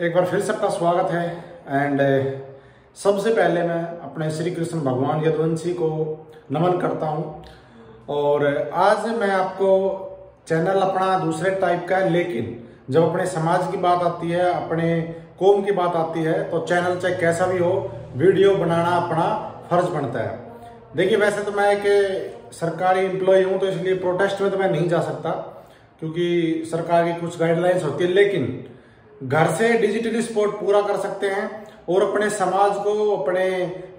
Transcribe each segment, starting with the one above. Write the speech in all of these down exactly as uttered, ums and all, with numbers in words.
एक बार फिर सबका स्वागत है। एंड सबसे पहले मैं अपने श्री कृष्ण भगवान यदुवंशी को नमन करता हूं। और आज मैं आपको चैनल अपना दूसरे टाइप का है, लेकिन जब अपने समाज की बात आती है, अपने कौम की बात आती है, तो चैनल चाहे कैसा भी हो, वीडियो बनाना अपना फर्ज बनता है। देखिए, वैसे तो मैं एक सरकारी एम्प्लॉय हूँ, तो इसलिए प्रोटेस्ट में तो मैं नहीं जा सकता, क्योंकि सरकार की कुछ गाइडलाइंस होती है। लेकिन घर से डिजिटली सपोर्ट पूरा कर सकते हैं और अपने समाज को, अपने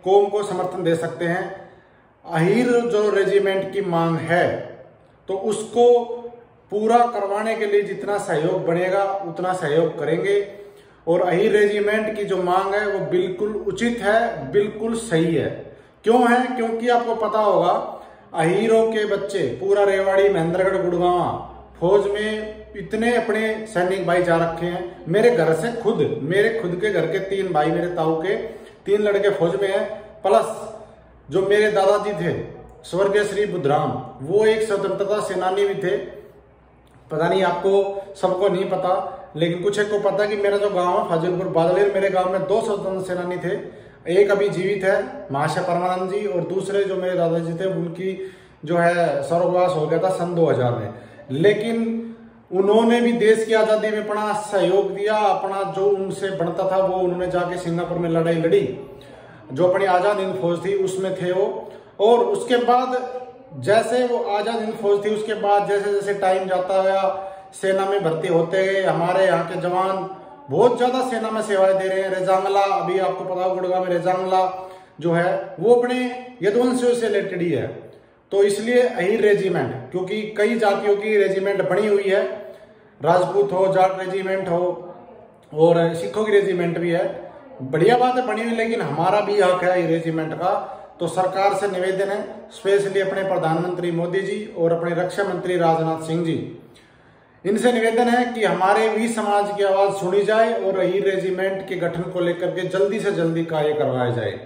कौम को समर्थन दे सकते हैं। अहीर जो रेजिमेंट की मांग है, तो उसको पूरा करवाने के लिए जितना सहयोग बनेगा उतना सहयोग करेंगे। और अहीर रेजिमेंट की जो मांग है वो बिल्कुल उचित है, बिल्कुल सही है। क्यों है? क्योंकि आपको पता होगा, अहीरों के बच्चे पूरा रेवाड़ी, महेंद्रगढ़, गुड़गांव फौज में इतने अपने सैनिक भाई जा रखे हैं। मेरे घर से खुद, मेरे खुद के घर के तीन भाई, मेरे ताऊ के तीन लड़के फौज में हैं। प्लस जो मेरे दादाजी थे स्वर्गीय श्री बुद्धराम, वो एक स्वतंत्रता सेनानी भी थे। पता नहीं, आपको सबको नहीं पता, लेकिन कुछ एक को पता कि मेरा जो गांव है फाजलपुर बादल, मेरे गांव में दो स्वतंत्रता सेनानी थे। एक अभी जीवित है महाशय परमानंद जी, और दूसरे जो मेरे दादाजी थे उनकी जो है स्वर्गवास हो गया था सन दो हजार में। लेकिन उन्होंने भी देश की आजादी में अपना सहयोग दिया, अपना जो उनसे बनता था वो उन्होंने जाके सिंगापुर में लड़ाई लड़ी, जो अपनी आजाद हिंद फौज थी उसमें थे वो। और उसके बाद जैसे वो आजाद हिंद फौज थी, उसके बाद जैसे जैसे टाइम जाता गया, सेना में भर्ती होते गए। हमारे यहाँ के जवान बहुत ज्यादा सेना में सेवाएं दे रहे हैं। रेजांगला, अभी आपको पता हो गुड़गांव में रेजांगला जो है वो अपने यदुवंशियों से रिलेटेड ही है, तो इसलिए अहीर रेजिमेंट, क्योंकि कई जातियों की रेजिमेंट बनी हुई है। राजपूत हो, जाट रेजिमेंट हो, और सिखों की रेजिमेंट भी है। बढ़िया बात है, बनी हुई, लेकिन हमारा भी हक है ये रेजिमेंट का। तो सरकार से निवेदन है, स्पेशली अपने प्रधानमंत्री मोदी जी और अपने रक्षा मंत्री राजनाथ सिंह जी, इनसे निवेदन है कि हमारे भी समाज की आवाज सुनी जाए और अहीर रेजिमेंट के गठन को लेकर के जल्दी से जल्दी कार्य करवाया जाए।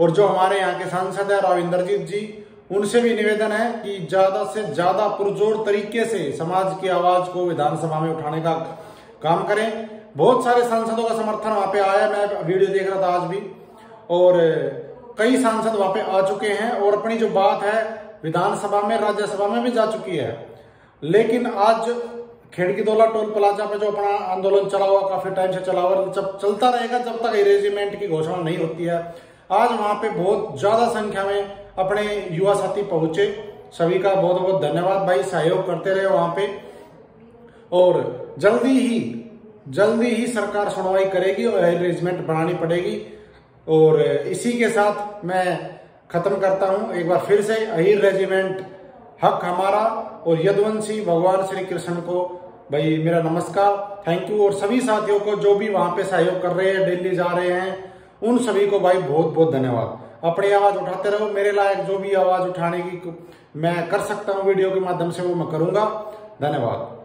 और जो हमारे यहाँ के सांसद है रविंद्रजीत जी, उनसे भी निवेदन है कि ज्यादा से ज्यादा पुरजोर तरीके से समाज की आवाज को विधानसभा में उठाने का काम करें। बहुत सारे सांसदों का समर्थन वहां पे आया, मैं वीडियो देख रहा था आज भी, और कई सांसद वहां पे आ चुके हैं और अपनी जो बात है विधानसभा में, राज्यसभा में भी जा चुकी है। लेकिन आज खेड़की दौला टोल प्लाजा पे जो अपना आंदोलन चला हुआ, काफी टाइम से चला हुआ, चलता रहेगा जब तक रेजिमेंट की घोषणा नहीं होती है। आज वहां पे बहुत ज्यादा संख्या में अपने युवा साथी पहुंचे। सभी का बहुत बहुत धन्यवाद भाई, सहयोग करते रहे वहां पे। और जल्दी ही जल्दी ही सरकार सुनवाई करेगी और अरेंजमेंट बनानी पड़ेगी। और इसी के साथ मैं खत्म करता हूं। एक बार फिर से, अहीर रेजिमेंट हक हमारा, और यदुवंशी भगवान श्री कृष्ण को भाई मेरा नमस्कार, थैंक यू। और सभी साथियों को जो भी वहां पे सहयोग कर रहे हैं, दिल्ली जा रहे हैं, उन सभी को भाई बहुत बहुत धन्यवाद। अपनी आवाज उठाते रहो। मेरे लायक जो भी आवाज उठाने की मैं कर सकता हूँ वीडियो के माध्यम से, वो मैं करूंगा। धन्यवाद।